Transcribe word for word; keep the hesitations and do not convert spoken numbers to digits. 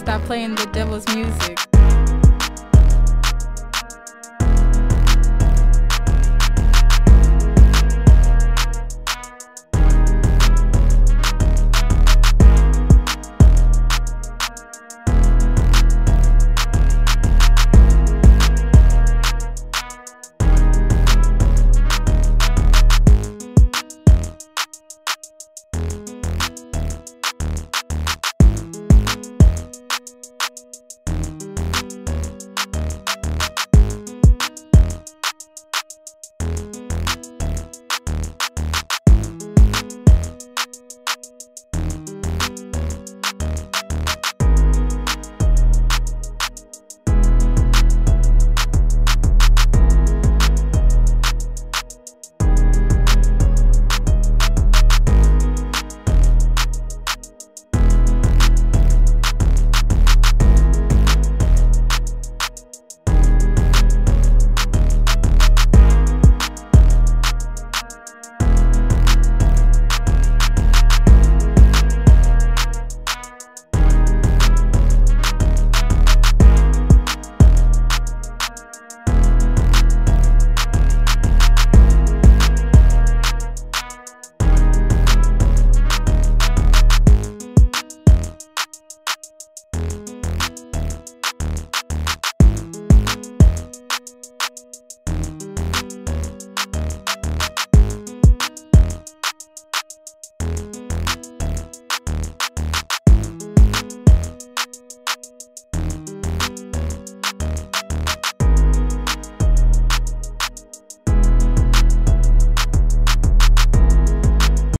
Stop playing the devil's music.